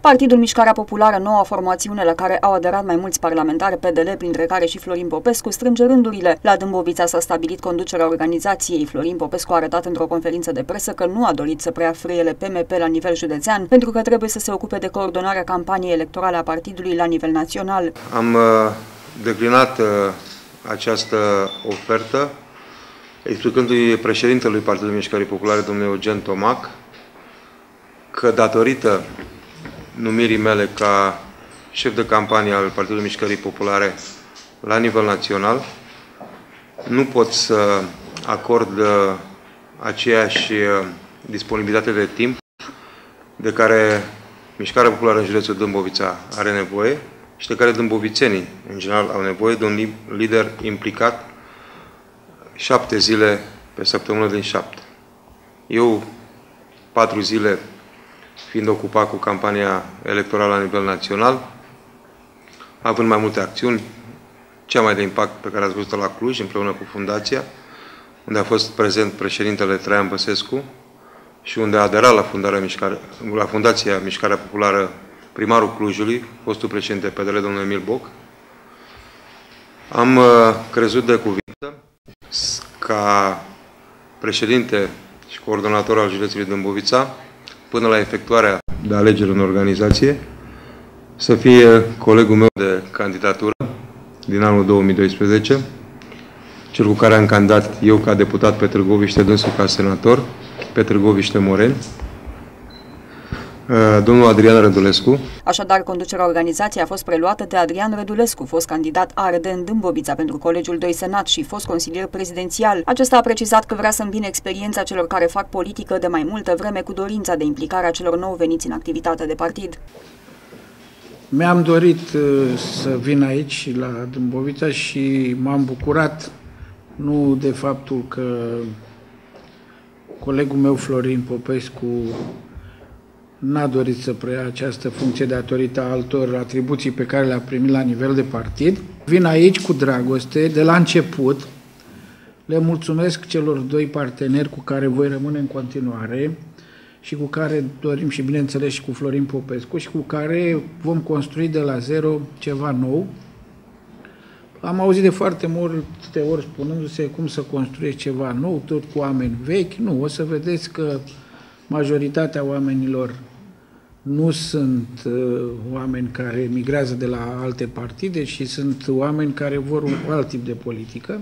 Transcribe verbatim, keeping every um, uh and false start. Partidul Mișcarea Populară, noua formațiune la care au aderat mai mulți parlamentari P D L, printre care și Florin Popescu, strânge rândurile. La Dâmbovița s-a stabilit conducerea organizației. Florin Popescu a arătat într-o conferință de presă că nu a dorit să preia frâiele P M P la nivel județean, pentru că trebuie să se ocupe de coordonarea campaniei electorale a partidului la nivel național. Am declinat această ofertă, explicându-i președintelui Partidului Mișcării Populare, domnul Eugen Tomac, că datorită numirii mele ca șef de campanie al Partidului Mișcării Populare la nivel național, nu pot să acord aceeași disponibilitate de timp de care Mișcarea Populară în județul Dâmbovița are nevoie și de care dâmbovițenii, în general, au nevoie de un lider implicat șapte zile pe săptămână din șapte. Eu, patru zile fiind ocupat cu campania electorală la nivel național, având mai multe acțiuni, cea mai de impact pe care ați văzut-o la Cluj, împreună cu Fundația, unde a fost prezent președintele Traian Băsescu și unde a aderat la, Mișcare, la Fundația Mișcarea Populară primarul Clujului, fostul președinte P D L, domnul Emil Boc. Am crezut de cuvință ca președinte și coordonator al județului Dâmbovița, până la efectuarea de alegeri în organizație, să fie colegul meu de candidatură din anul două mii doisprezece, cel cu care am candidat eu ca deputat pe Târgoviște, dânsul ca senator, pe Târgoviște Moreni, domnul Adrian Rădulescu. Așadar, conducerea organizației a fost preluată de Adrian Rădulescu, fost candidat A R D în Dâmbovița pentru Colegiul doi Senat și fost consilier prezidențial. Acesta a precizat că vrea să îmbine experiența celor care fac politică de mai multă vreme cu dorința de implicare a celor nou veniți în activitatea de partid. Mi-am dorit să vin aici, la Dâmbovița, și m-am bucurat nu de faptul că colegul meu, Florin Popescu, n-a dorit să preia această funcție datorită altor atribuții pe care le-a primit la nivel de partid. Vin aici cu dragoste, de la început. Le mulțumesc celor doi parteneri cu care voi rămâne în continuare și cu care dorim, și bineînțeles și cu Florin Popescu, și cu care vom construi de la zero ceva nou. Am auzit de foarte multe ori spunându-se cum să construiești ceva nou, tot cu oameni vechi. Nu, o să vedeți că majoritatea oamenilor nu sunt uh, oameni care migrează de la alte partide, ci sunt oameni care vor un alt tip de politică.